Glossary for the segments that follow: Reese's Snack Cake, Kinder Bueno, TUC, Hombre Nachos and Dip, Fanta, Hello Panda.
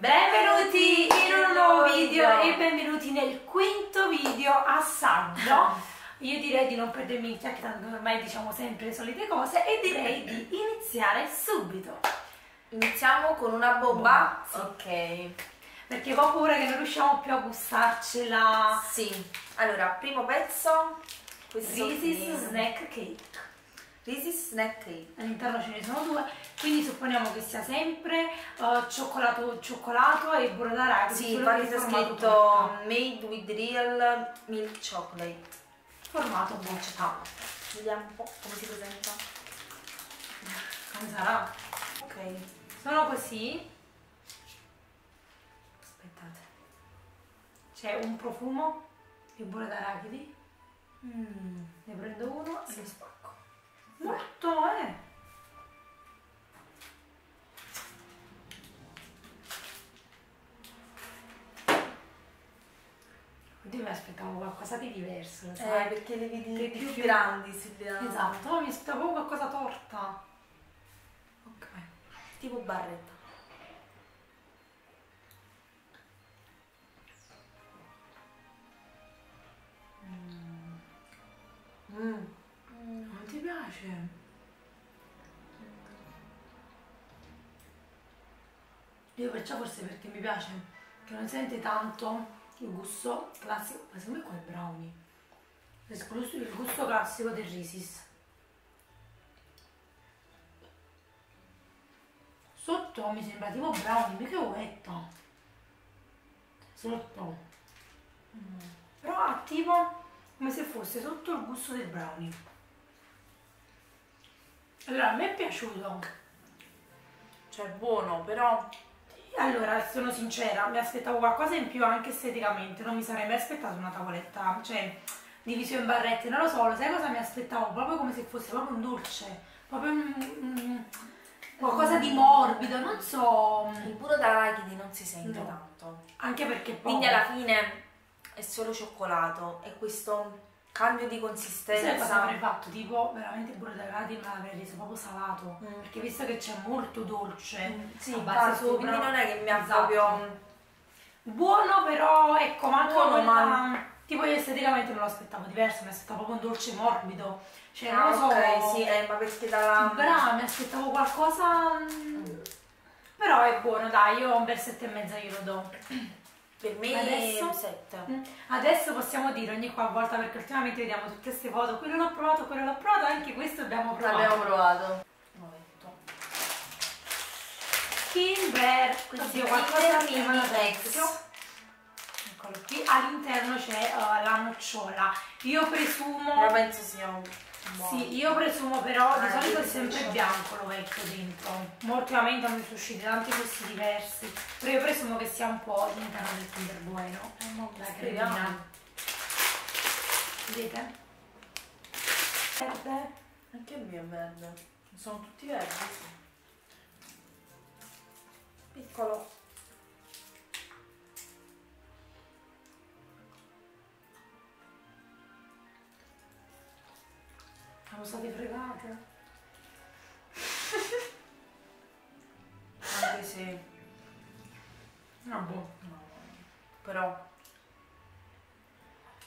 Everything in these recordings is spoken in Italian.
Benvenuti in un nuovo video e benvenuti nel quinto video assaggio. Io direi di non perdermi in chiacchiere, tanto ormai diciamo sempre le solite cose, e direi di iniziare subito. Iniziamo con una bomba? Sì. Ok. Perché ho paura che non riusciamo più a gustarcela. Sì. Allora, primo pezzo. Reese's Snack Cake. Reese's Snack Cake. All'interno ce ne sono due, quindi supponiamo che sia sempre cioccolato e brodarati. Sì, poi c'è scritto torta. Made with real milk chocolate. Formato boccetta. Vediamo un po' come si presenta. Come sarà? Ok. Sono così. Aspettate. C'è un profumo di brodarachidi. Ne prendo uno e lo spacco. Molto, Oddio, mi aspettavo qualcosa di diverso, sai? Perché le vedi più grandi sulle... Esatto, mi aspettavo qualcosa torta. Ok. Tipo barretta. Non ti piace? Io perciò, forse perché mi piace che non sente tanto il gusto classico, ma secondo me qua è brownie, il gusto classico del Reese's. Sotto mi sembra tipo brownie, mica uetta. Sotto però ha tipo come se fosse sotto il gusto del brownie. Allora, a me è piaciuto, cioè buono, però... Allora, sono sincera, mi aspettavo qualcosa in più anche esteticamente, non mi sarei mai aspettato una tavoletta, cioè, diviso in barrette, non lo so, lo sai cosa mi aspettavo? Proprio come se fosse proprio un dolce, proprio qualcosa di morbido, non so... Il burro d'arachidi non si sente tanto. Anche perché poi... Quindi alla fine è solo cioccolato e questo... Cambio di consistenza. Sì, cosa avrei fatto? Tipo veramente brodarati, ma l'avrei reso proprio salato. Perché visto che c'è molto dolce, sì, basso, quindi non è che mi ha proprio... Buono, però ecco, manco buono, ma... Tipo io esteticamente me lo aspettavo diverso, mi aspettavo proprio un dolce morbido. Cioè, non lo so. Ok, sì, ma perché dalla... Brava, mi aspettavo qualcosa... Però è buono, dai, io un bel 7,5 io lo do. Per me adesso, 7. Adesso possiamo dire ogni volta, perché ultimamente vediamo tutte queste foto, quello l'ho provato, anche questo abbiamo provato. L'abbiamo provato. Kinder, questo qualcosa di vecchio. Eccolo qui, all'interno c'è la nocciola. Io presumo... Io penso sia un buono. Sì, io presumo però, di solito è sempre bianco lo vecchio dentro. Ultimamente hanno uscito tanti gusti diversi. Però io presumo che sia un po' all'interno del Kinder Bueno. La cremina. Vedete? Verde. Anche il mio è verde. Sono tutti verdi. Piccolo. Siamo state fregate. Anche se... No, boh. No. Però...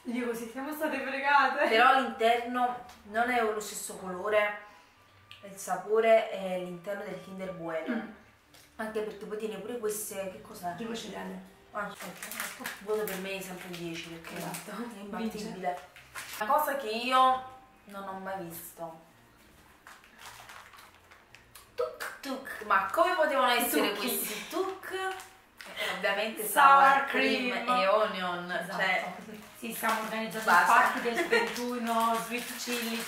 Dico, siamo state fregate. Però l'interno non è lo stesso colore, il sapore è l'interno del Kinder Bueno. Anche perché poi tiene pure queste... Che cos'è? Tipo cereale. Voto per me è sempre 10 perché esatto. È imbattibile. Una cosa che io... Non ho mai visto. TUC TUC. Ma come potevano essere Tucchi. Questi TUC? Ovviamente sour cream e onion. Esatto. Cioè, sì, stiamo organizzando il party del 21, sweet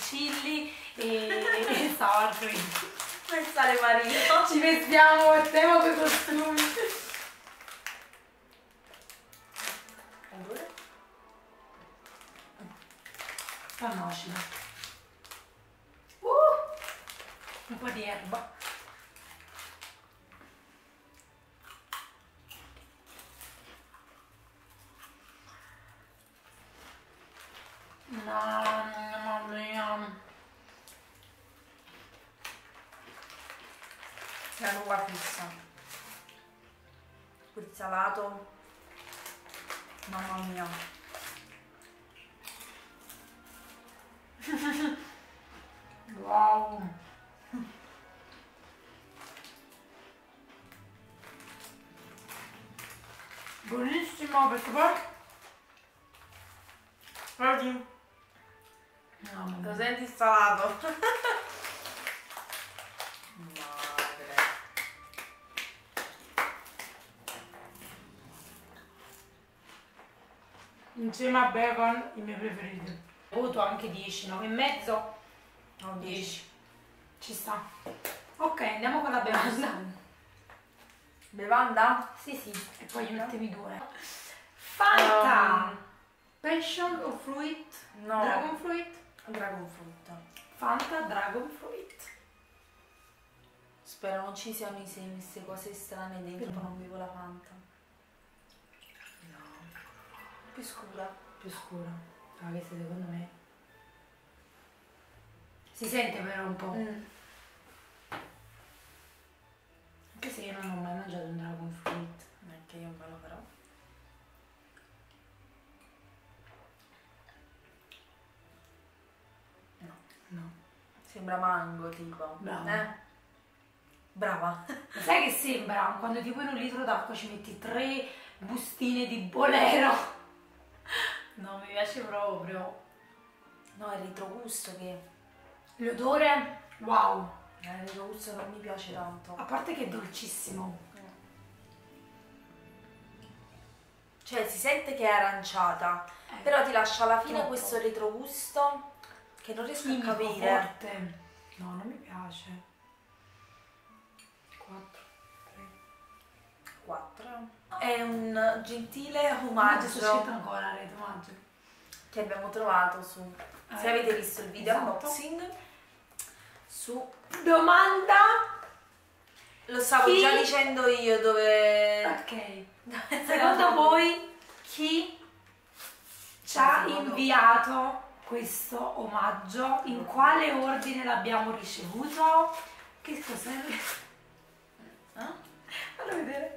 chili e sour cream. Pensare Marino. Ci vestiamo a tema con i costumi. Allora. Fanno. Un po' di erba. No, mamma mia. C'è l'uva fissa. quel salato, mamma mia. Wow. Buonissimo, perché poi guardi, no, lo senti salato. Insieme a bacon i miei preferiti. Ho avuto anche 10, 9,5 o 10. Ci sta. Ok, andiamo con la bevanda. Bevanda? Sì, sì. E poi gli mettevi 2. Fanta! Passion o fruit? No. Dragon fruit? Dragon fruit. Fanta, dragon fruit. Spero non ci siano i semi, queste cose strane dentro, ma non bevo la Fanta. Più scura, più scura. Ah, questa secondo me si sente però un po'. Anche se io non ho mai mangiato un dragon fruit, neanche io un bello, però no, no, sembra mango tipo. Brava, brava. Sai che sembra quando tipo in un litro d'acqua ci metti 3 bustine di Bolero. No, mi piace proprio. No, è il retrogusto che... L'odore? Wow! Il retrogusto non mi piace tanto. A parte che è dolcissimo. Cioè, si sente che è aranciata, però ti lascia alla fine troppo questo retrogusto che non riesco a capire. Forte. No, non mi piace. 4. 4. È un gentile omaggio che abbiamo trovato su, se avete visto il video unboxing, esatto, su domanda. Lo stavo già dicendo io dove... Ok. Secondo voi chi ci ha inviato questo omaggio? In quale ordine l'abbiamo ricevuto? Che cos'è? Fallo vedere.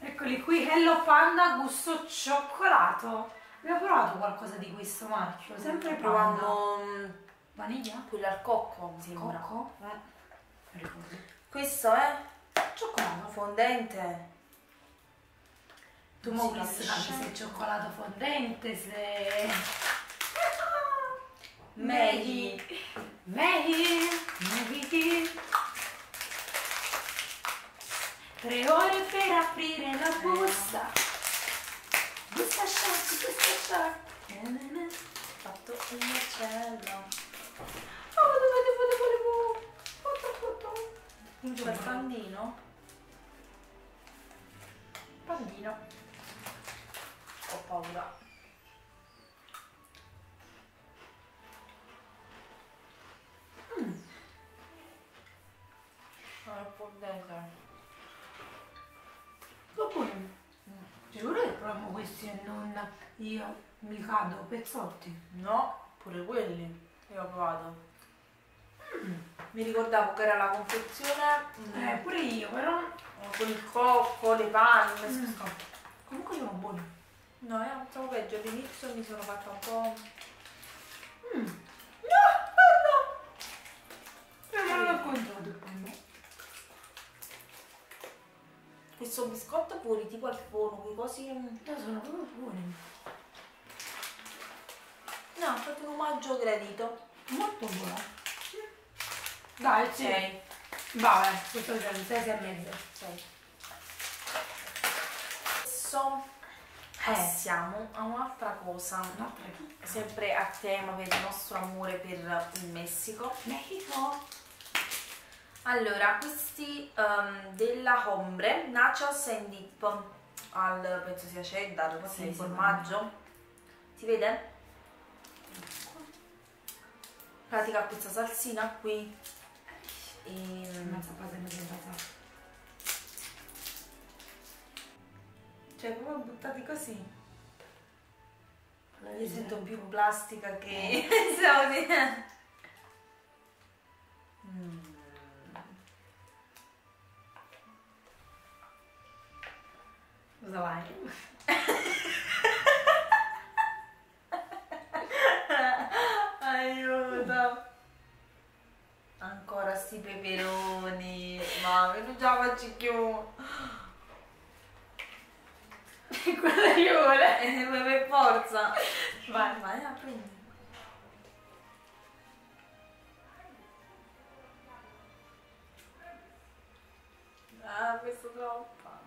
Eccoli qui, Hello Panda gusto cioccolato. Abbiamo provato qualcosa di questo marchio, sempre provando vaniglia? Quello al cocco, mi sembra. Cocco? Questo è cioccolato fondente. Tu mi hai visto se è cioccolato fondente, se... Maggie! Maggie! Maggie! 3 ore per aprire la busta. Busta sciacca, busta sciacca. Fatto il macello. Oh, dove volevo? Il pandino. Pandino. Ho paura. Questi e non io mi cado pezzotti. No, pure quelli io ho provato. Mi ricordavo che era la confezione pure io, però con il cocco, le panne, comunque sono buoni. No, è un po' peggio, all'inizio mi sono fatta un po'... No, non ho contato il panno. Questo biscotto pure tipo al forno, quei cosi... No, sono proprio buoni. No, è stato un omaggio gradito. Molto buono. Dai, sì. Okay. Vabbè, questo è il 6,5. Adesso passiamo a un'altra cosa. Un'altra chicca. Sempre a tema per il nostro amore per il Messico. Mexico! Allora, questi della Hombre Nachos and Dip, al penso sia cheddar, questo è il formaggio. Si vede? Pratica questa salsina qui. E... Cioè, proprio buttati così. Io sento più plastica che... cosa vai? Aiuto! Ancora sti peperoni, ma non ce la faccio più! Quello che vuole per forza! Vai, vai, apri! Ah, questo troppa.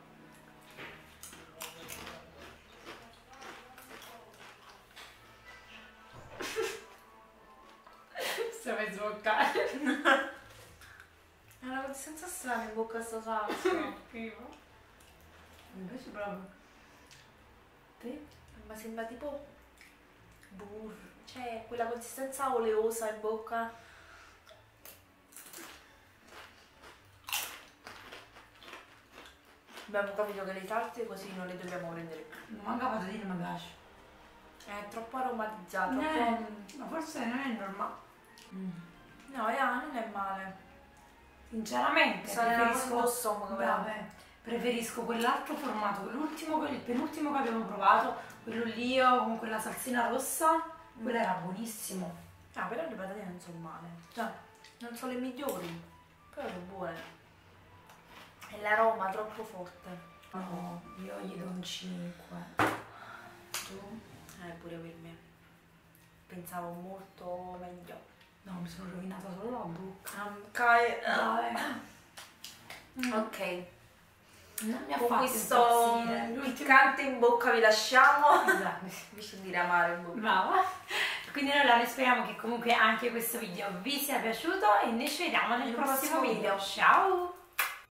Sto per sboccare. È una consistenza strana in bocca sto salso. Invece proprio. Sì? Ma sembra tipo burro. Cioè, quella consistenza oleosa in bocca. Abbiamo capito che le salse così non le dobbiamo prendere. Non manca patatine, ma piace. È troppo aromatizzato. Ma forse non è normale. No, non è male. Sinceramente, preferisco quell'altro formato, quell'ultimo, il penultimo che abbiamo provato, quello lì con quella salsina rossa, quello era buonissimo. Ah, però le patatine non sono male. Cioè, non sono le migliori, però sono buone. E l'aroma troppo forte. No, io gli do un 5. Tu? Pure per me. Pensavo molto meglio. No, mi sono rovinata solo la bocca. Ok. Non mi ha fatto questo piccante in bocca vi lasciamo. Esatto. Invece di amaro in bocca. Brava. Quindi noi la speriamo che comunque anche questo video vi sia piaciuto e noi ci vediamo nel prossimo video. Ciao!